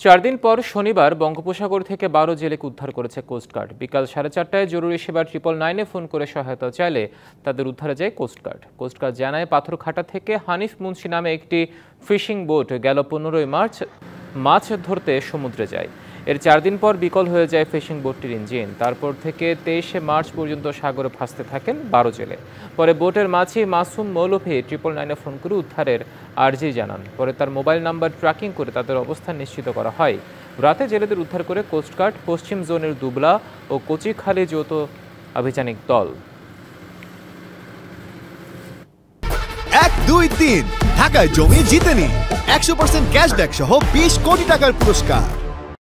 चार दिन पर शनिवार बंगोपसागर থেকে 12 জেলেকে উদ্ধার করেছে কোস্টগার্ড। বিকাল 4:30টায় জরুরি সেবা 999-এ ফোন করে সহায়তা চাইলে তাদের উদ্ধারে যায় কোস্টগার্ড। কোস্টগার্ড জানায়, পাথরঘাটা থেকে হানিফ মুন্সি নামে একটি ফিশিং বোট গেল 15 মার্চ মাছ ধরতে সমুদ্রে যায়। এর 4 দিন পর বিকল হয়ে যায় ফিশিং বোটটির ইঞ্জিন। তারপর থেকে 23 মার্চ পর্যন্ত সাগরে ভাসতে থাকেন 12 জেলে। পরে বোটের মাঝি মাসুম মৌলভী 999-এ ফোন করে উদ্ধারের আরজি জানান। পরে তার মোবাইল নাম্বার ট্র্যাকিং করে তাদের অবস্থান নিশ্চিত করা হয়। রাতে জেলেদের উদ্ধার করে কোস্টগার্ড পশ্চিম জোনের দুবলা ও কোচিখালী যৌথ আভিযানিক দল। 1 2 3 ঢাকায় জমি জিতেনি 100% ক্যাশব্যাক সহ 20 কোটি টাকার পুরস্কার।